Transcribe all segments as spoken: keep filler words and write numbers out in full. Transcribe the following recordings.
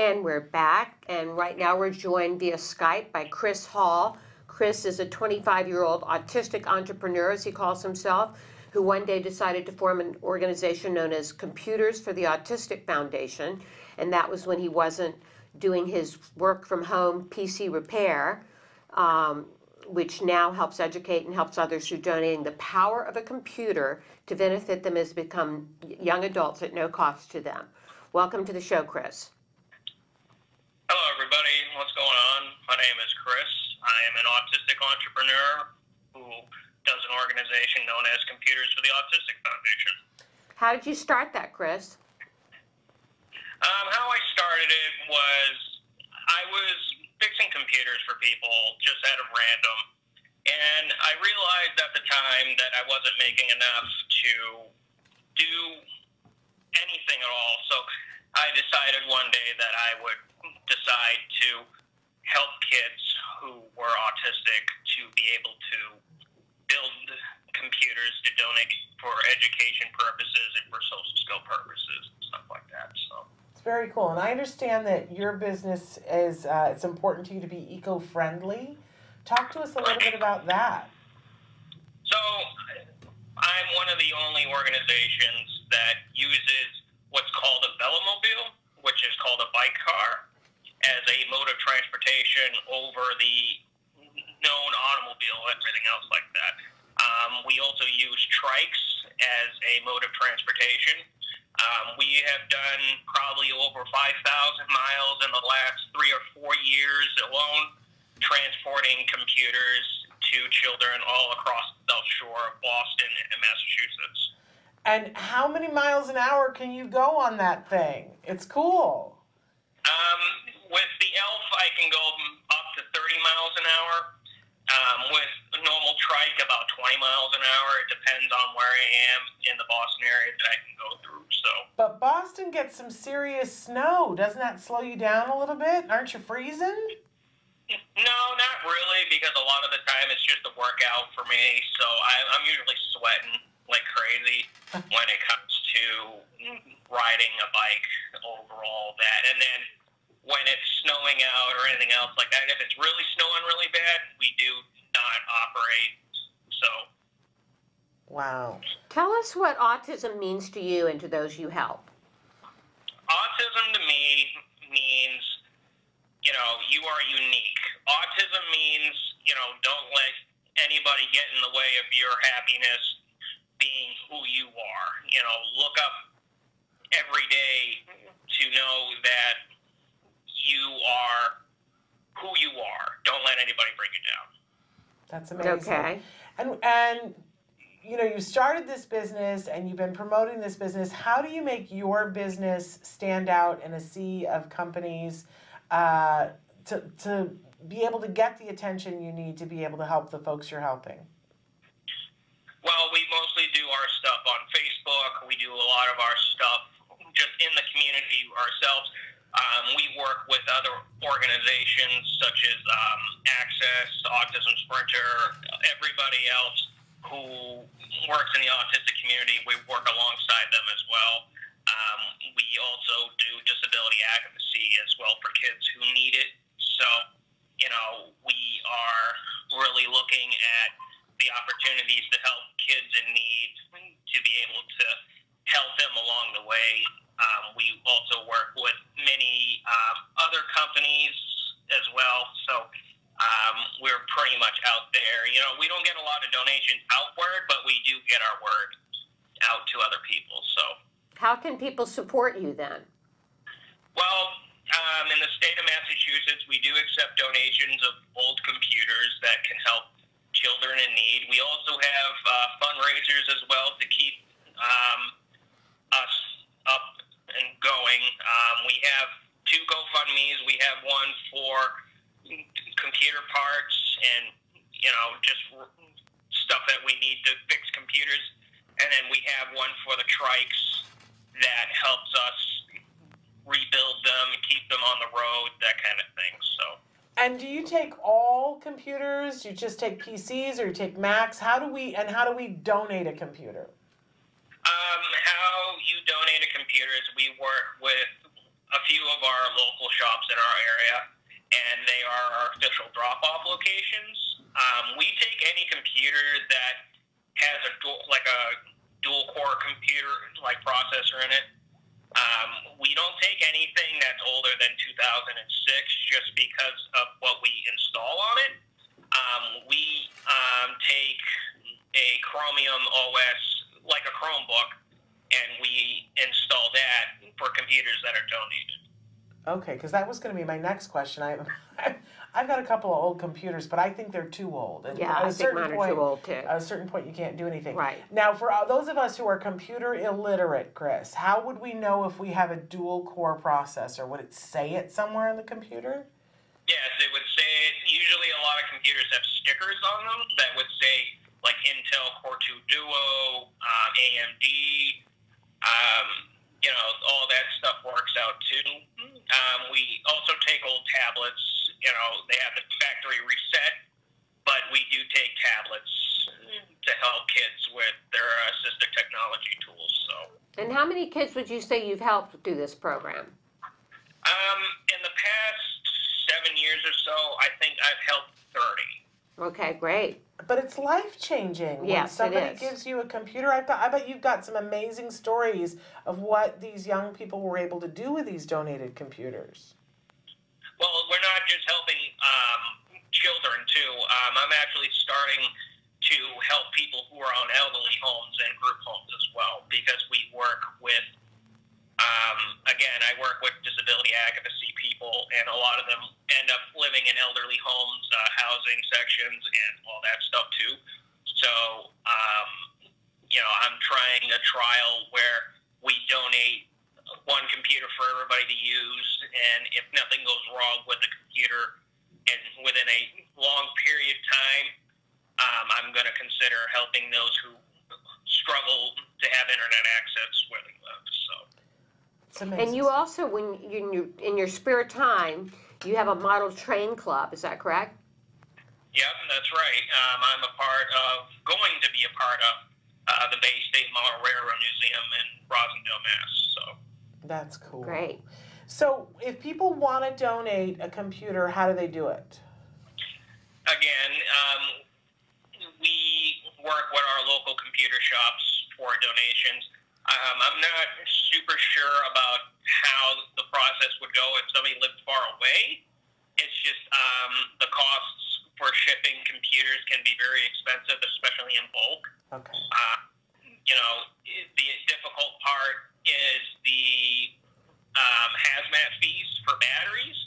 And we're back, and right now we're joined via Skype by Chris Hall. Chris is a twenty-five-year-old autistic entrepreneur, as he calls himself, who one day decided to form an organization known as Computers for the Autistic Foundation, and that was when he wasn't doing his work-from-home P C repair, um, which now helps educate and helps others through donating the power of a computer to benefit them as become young adults at no cost to them. Welcome to the show, Chris. Hello, everybody. What's going on? My name is Chris. I am an autistic entrepreneur who does an organization known as Computers for the Autistic Foundation. How did you start that, Chris? Um, how I started it was I was fixing computers for people just out of random, and I realized at the time that I wasn't making enough to do anything at all, so I decided one day that I would decide to help kids who were autistic to be able to build computers to donate for education purposes and for social skill purposes and stuff like that. So it's very cool. And I understand that your business is uh, it's important to you to be eco-friendly. Talk to us a little bit about that. So I'm one of the only organizations that uses what's called a Velomobile, which is called a bike car, as a mode of transportation over the known automobile and everything else like that. Um, we also use trikes as a mode of transportation. Um, we have done probably over five thousand miles in the last three or four years alone, transporting computers to children all across the South Shore of Boston and Massachusetts. And how many miles an hour can you go on that thing? It's cool. Um, with the E L F, I can go up to thirty miles an hour. Um, with a normal trike, about twenty miles an hour. It depends on where I am in the Boston area that I can go through. So, but Boston gets some serious snow. Doesn't that slow you down a little bit? Aren't you freezing? No, not really, because a lot of the time it's just a workout for me. So I, I'm usually sweating like crazy when it comes to riding a bike overall, that. And then when it's snowing out or anything else like that, if it's really snowing really bad, we do not operate. So. Wow. Tell us what autism means to you and to those you help. Autism to me means, you know, you are unique. Autism means, you know, don't let anybody get in the way of your happiness being who you are. You know, look up every day to know that you are who you are. Don't let anybody bring you down. That's amazing. Okay. And, and you know, you started this business and you've been promoting this business. How do you make your business stand out in a sea of companies uh, to, to be able to get the attention you need to be able to help the folks you're helping? Well, we mostly do our stuff on Facebook. We do a lot of our stuff just in the community ourselves. Um, we work with other organizations such as um, Access, Autism Sprinter, everybody else who works in the autistic community. We work alongside them as well. Um, we also do disability advocacy as well for kids who need it. So, you know, we are really looking at the opportunities to help kids in need, to be able to help them along the way. Um, we also work with many uh, other companies as well, so um, we're pretty much out there. You know, we don't get a lot of donations outward, but we do get our word out to other people. So, how can people support you then? Well, um, in the state of Massachusetts, we do accept donations of old computers that can help children in need. We also have uh, fundraisers as well to keep um, us up and going. Um, we have two GoFundMes. We have one for computer parts and, you know, just stuff that we need to fix computers. And then we have one for the trikes that helps us rebuild them, keep them on the road, that kind of thing. So. And do you take all computers? Do you just take P Cs or you take Macs? How do we and how do we donate a computer? Um, how you donate a computer is we work with a few of our local shops in our area, and they are our official drop-off locations. Um, we take any computer that has a dual, like a dual-core computer like processor in it. Um, we don't take anything that's older than two thousand six just because of what we install on it. Um, we um, take a Chromium O S, like a Chromebook, and we install that for computers that are donated. Okay, because that was going to be my next question. I, I've got a couple of old computers, but I think they're too old. And yeah, at I a think mine point, are too old, too. At a certain point, you can't do anything. Right. Now, for those of us who are computer illiterate, Chris, how would we know if we have a dual-core processor? Would it say it somewhere on the computer? Yes, it would say it. Usually a lot of computers have stickers on them that would say, like, Intel Core two Duo, um, A M D, um, you know, all that stuff works out, too. Um, we also take old tablets. You know, they have the factory reset, but we do take tablets to help kids with their assistive technology tools. So. And how many kids would you say you've helped through this program? Um, in the past seven years or so, I think I've helped thirty. Okay, great. But it's life-changing. Yes, when somebody gives you a computer. I bet, I bet you've got some amazing stories of what these young people were able to do with these donated computers. Well, we're not just helping um, children, too. Um, I'm actually starting to help people who are on elderly homes and group homes as well, because we work with, um, again, I work with disability advocacy people, and a lot of them end up living in elderly homes, uh, housing sections, and all that stuff, too. So, um, you know, I'm trying a trial where we donate one computer for everybody to use, and if nothing goes wrong with the computer, and within a long period of time, um, I'm going to consider helping those who struggle to have internet access where they live. So. And you also, when you in your spare time, you have a model train club. Is that correct? Yep, that's right. Um, I'm a part of, going to be a part of, uh, the Bay State Model Railroad Museum in Rosendale, Mass. So. That's cool. Great. So, if people want to donate a computer, how do they do it? Again, um, we work with our local computer shops for donations. Um, I'm not super sure about how the process would go if somebody lived far away. It's just um, the costs for shipping computers can be very expensive, especially in bulk. Okay. Uh, you know, the difficult part is the um, hazmat fees for batteries.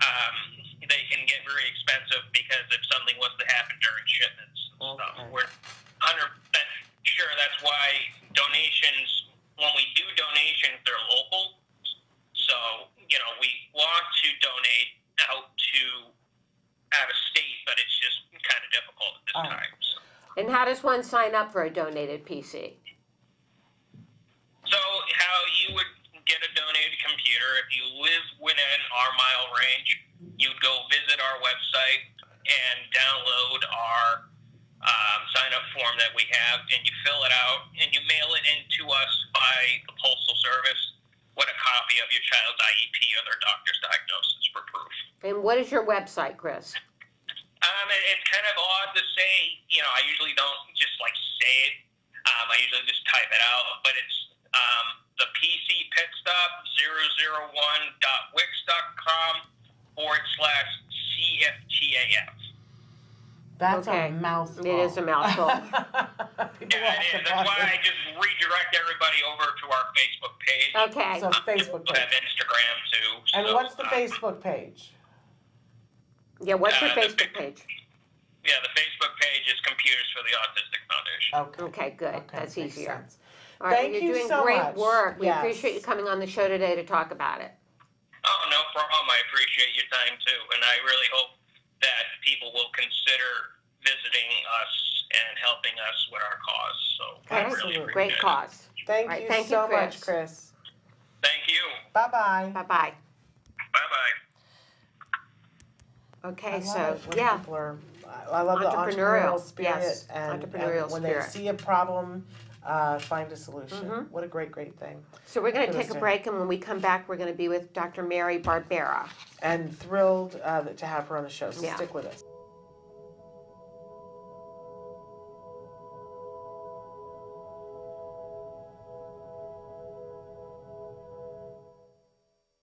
Um, they can get very expensive because if something was to happen during shipments and okay. stuff, we're one hundred percent sure that's why donations. When we do donations, they're local. So, you know, we want to donate out to out of state, but it's just kind of difficult at this oh. time. So. And how does one sign up for a donated P C? So how you would get a donated computer, if you live within our mile range, you'd go visit our website and download our Um, sign-up form that we have, and you fill it out, and you mail it in to us by the Postal Service with a copy of your child's I E P or their doctor's diagnosis for proof. And what is your website, Chris? Um, it, it's kind of odd to say. You know, I usually don't just, like, say it. Um, I usually just type it out, but it's um, the P C Pitstop zero zero one dot wix dot com forward slash C F T A F. That's okay. a mouthful. It is a mouthful. Yeah, it is. That's why I just redirect everybody over to our Facebook page. Okay. So um, Facebook page. We have Instagram, too. And so, what's the um, Facebook page? Yeah, what's uh, your Facebook the, page? Yeah, the Facebook page is Computers for the Autistic Foundation. Okay, okay good. Okay, that's easier. Sense. All right, Thank well, you're you doing so great much. work. We yes. appreciate you coming on the show today to talk about it. Oh, no problem. I appreciate your time, too. And I really hope that people will consider visiting us and helping us with our cause. So Absolutely. Really great it. cause. Thank right, you thank so you, Chris. much, Chris. Thank you. Bye-bye. Bye-bye. Bye-bye. Okay, I so, yeah. Are, I love the entrepreneurial spirit. Yes, and, entrepreneurial and when spirit. they see a problem, uh, find a solution. Mm-hmm. What a great, great thing. So we're going to take a break, and when we come back, we're going to be with Doctor Mary Barbera. And thrilled uh, to have her on the show, so yeah. stick with us.